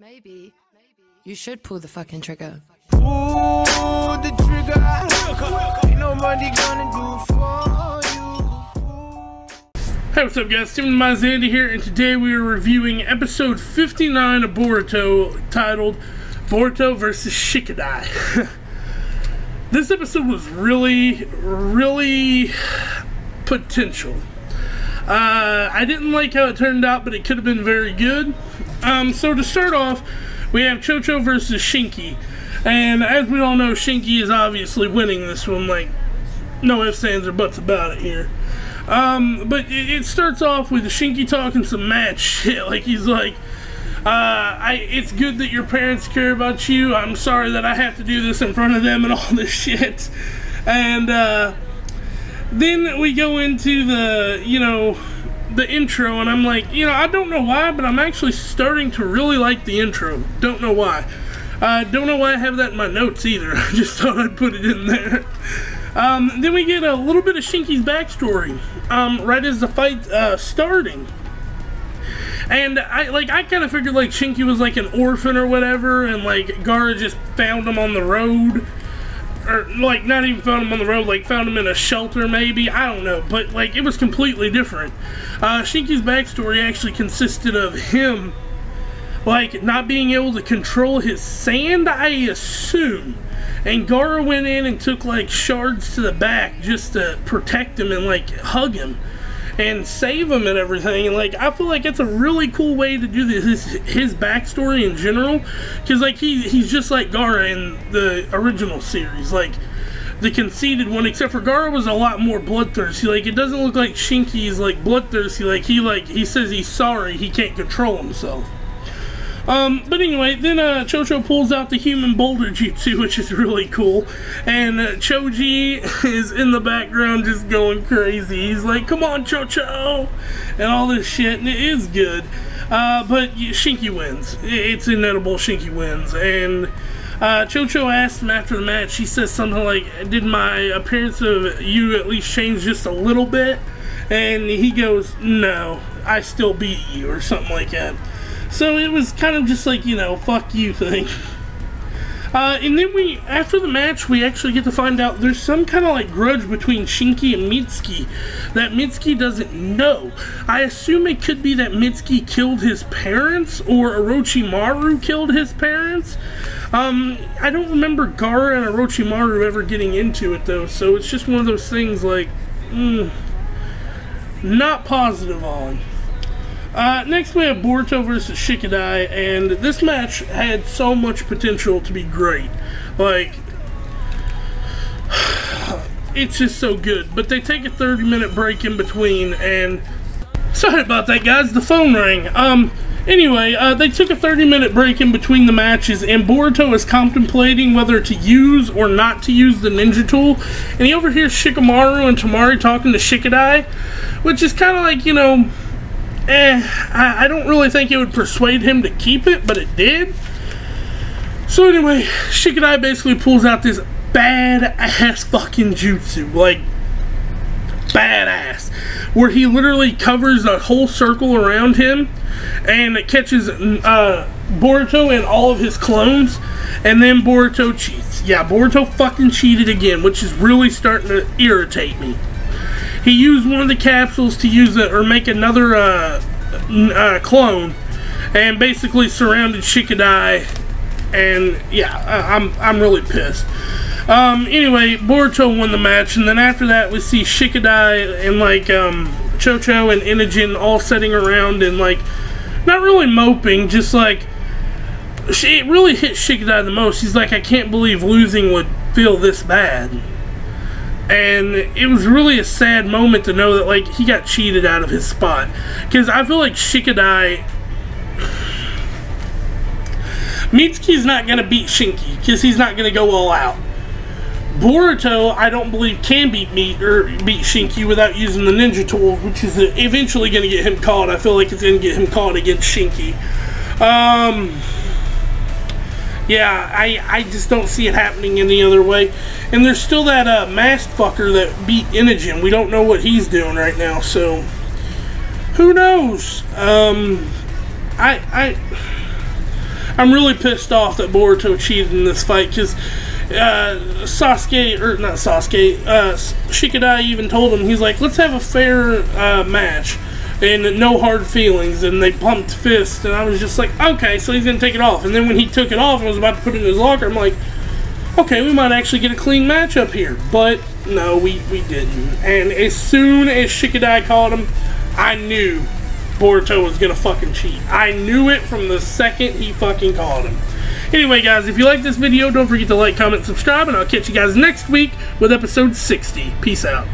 Maybe you should pull the fucking trigger. Pull the trigger. Ain't nobody gonna do for you. Hey, what's up, guys? Steven Mazandi here, and today we are reviewing episode 59 of Boruto, titled Boruto vs. Shikadai. This episode was really potential. I didn't like how it turned out, but it could have been very good. So to start off, we have Chōchō versus Shinki, and as we all know, Shinki is obviously winning this one. Like, no ifs, ands, or buts about it here. But it starts off with Shinki talking some mad shit. Like, he's like, it's good that your parents care about you. I'm sorry that I have to do this in front of them and all this shit. And then we go into the, the intro, and I'm like, I don't know why, but I'm actually starting to really like the intro. Don't know why. Don't know why I have that in my notes either. I just thought I'd put it in there. Then we get a little bit of Shinki's backstory, right as the fight starting. And I kind of figured, like, Shinki was like an orphan or whatever, and like Gaara just found him on the road. Or, like, not even found him on the road, like, found him in a shelter, maybe. I don't know. But, like, it was completely different. Shinki's backstory actually consisted of him, like, not being able to control his sand, I assume. And Gaara went in and took, like, shards to the back just to protect him and, like, hug him and save him and everything. And, like, I feel like it's a really cool way to do this, his backstory in general, because, like, he's just like Gaara in the original series, like the conceited one, except for Gaara was a lot more bloodthirsty. Like, it doesn't look like Shinki's like bloodthirsty. Like, he says he's sorry, he can't control himself. But anyway, then Chōchō pulls out the human boulder Jutsu, which is really cool. And Choji is in the background just going crazy. He's like, come on, Chōchō! And all this shit, and it is good. But Shinki wins. It's inevitable, Shinki wins. And Chōchō asked him after the match, she says something like, did my appearance of you at least change just a little bit? And he goes, no, I still beat you, or something like that. So it was kind of just like, fuck you thing. And then after the match, we actually get to find out there's some kind of like grudge between Shinki and Mitsuki that Mitsuki doesn't know. I assume it could be that Mitsuki killed his parents, or Orochimaru killed his parents. I don't remember Gaara and Orochimaru ever getting into it though, so it's just one of those things like, not positive on. Next we have Boruto versus Shikadai, and this match had so much potential to be great. Like, it's just so good. But they take a 30-minute break in between, and sorry about that, guys, the phone rang. Anyway, they took a 30-minute break in between the matches, and Boruto is contemplating whether to use or not to use the ninja tool, and he overhears Shikamaru and Temari talking to Shikadai, which is kind of like, I don't really think it would persuade him to keep it, but it did. So anyway, Shikadai basically pulls out this badass fucking jutsu, like, badass, where he literally covers a whole circle around him, and it catches Boruto and all of his clones, and then Boruto cheats. Yeah, Boruto fucking cheated again, which is really starting to irritate me. He used one of the capsules to use it or make another clone, and basically surrounded Shikadai, and yeah, I'm really pissed. Anyway, Boruto won the match, and then after that we see Shikadai and like Chōchō and Inojin all sitting around and like not really moping, just like it really hit Shikadai the most. He's like, I can't believe losing would feel this bad. And it was really a sad moment to know that, like, he got cheated out of his spot. Because I feel like Shikadai... Mitsuki's not going to beat Shinki, because he's not going to go all out. Boruto, I don't believe, can beat Shinki without using the ninja tool, which is eventually going to get him caught. I feel like it's going to get him caught against Shinki. Yeah, I just don't see it happening any other way. And there's still that masked fucker that beat Inojin. We don't know what he's doing right now, so who knows? I I'm really pissed off that Boruto cheated in this fight, because Shikadai even told him, he's like, let's have a fair match and no hard feelings, and they pumped fists, and I was just like, okay, so he's gonna take it off. And then when he took it off and was about to put it in his locker, I'm like, okay, we might actually get a clean matchup here. But no, we didn't. And as soon as Shikadai caught him, I knew Boruto was gonna fucking cheat. I knew it from the second he fucking caught him. Anyway, guys, if you like this video, don't forget to like, comment, subscribe, and I'll catch you guys next week with episode 60. Peace out.